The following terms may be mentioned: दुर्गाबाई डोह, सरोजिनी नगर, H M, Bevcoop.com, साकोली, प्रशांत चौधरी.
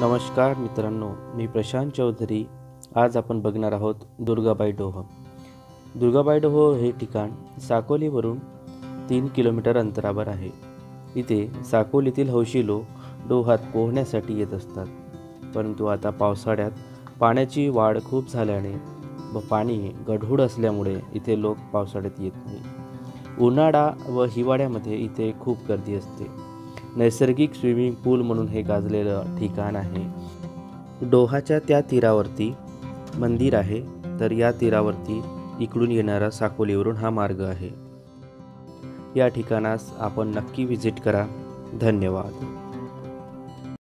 नमस्कार मित्रांनो, मी प्रशांत चौधरी। आज आपण बघणार आहोत दुर्गाबाई डोह। दुर्गाबाई डोह हे ठिकाण साकोलीवरून 3 किलोमीटर अंतरावर आहे। इथे साकोलीतील हौशी लोक डोहात पोहण्यासाठी येत असतात, परंतु आता पावसाळ्यात पाण्याची वाढ खूप झाल्याने व पाणी गढूळ असल्यामुळे इथे लोक पावसाळ्यात येत नाही। उन्हाळा व हिवाळ्यामध्ये इथे खूप गर्दी असते। नैसर्गिक स्विमिंग पूल म्हणून हे गाजलेलं ठिकाण आहे। डोहाच्या त्या तीरावरती मंदिर आहे, तर या तीरावरती इकडून येणारा साकोलीवरून हा मार्ग आहे। या ठिकाणास आपण नक्की व्हिजिट करा। धन्यवाद।